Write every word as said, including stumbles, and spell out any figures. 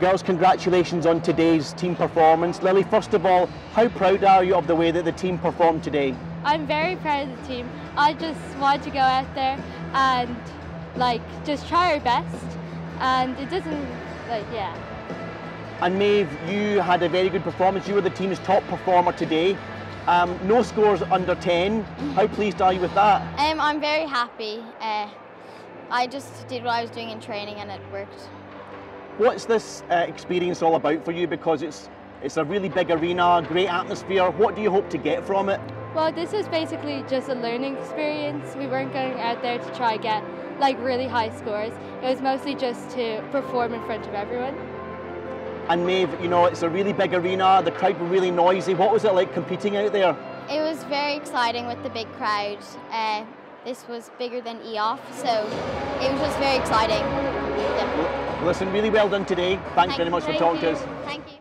Girls, congratulations on today's team performance. Lily, first of all, how proud are you of the way that the team performed today? I'm very proud of the team. I just wanted to go out there and like just try our best, and it doesn't like yeah. And Maeve, you had a very good performance. You were the team's top performer today. Um, no scores under ten. How pleased are you with that? Um, I'm very happy. Uh, I just did what I was doing in training, and it worked. What's this uh, experience all about for you? Because it's it's a really big arena, great atmosphere. What do you hope to get from it? Well, this is basically just a learning experience. We weren't going out there to try get like really high scores. It was mostly just to perform in front of everyone. And Maeve, you know, it's a really big arena. The crowd were really noisy. What was it like competing out there? It was very exciting with the big crowd. Uh, this was bigger than E O F, so it was just very exciting. Yeah. Listen, really well done today. Thanks Thank very much for talking to us. Thank you.